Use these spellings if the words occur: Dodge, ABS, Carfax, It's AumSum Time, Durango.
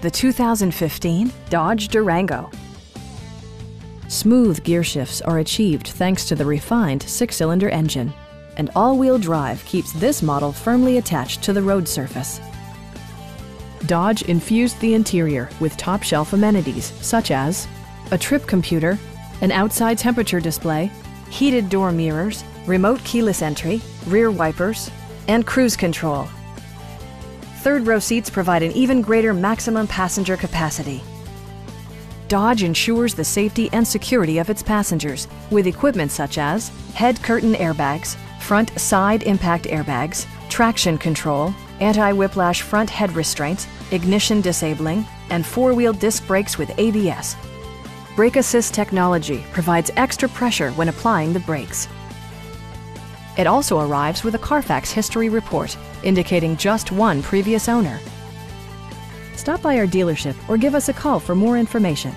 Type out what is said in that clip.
the 2015 Dodge Durango. Smooth gear shifts are achieved thanks to the refined six-cylinder engine, and all-wheel drive keeps this model firmly attached to the road surface. Dodge infused the interior with top-shelf amenities such as a trip computer, an outside temperature display, heated door mirrors, remote keyless entry, rear wipers, and cruise control. Third-row seats provide an even greater maximum passenger capacity. Dodge ensures the safety and security of its passengers with equipment such as head curtain airbags, front side impact airbags, traction control, anti-whiplash front head restraints, ignition disabling, and four-wheel disc brakes with ABS. Brake assist technology provides extra pressure when applying the brakes. It also arrives with a Carfax history report, indicating just one previous owner. Stop by our dealership or give us a call for more information.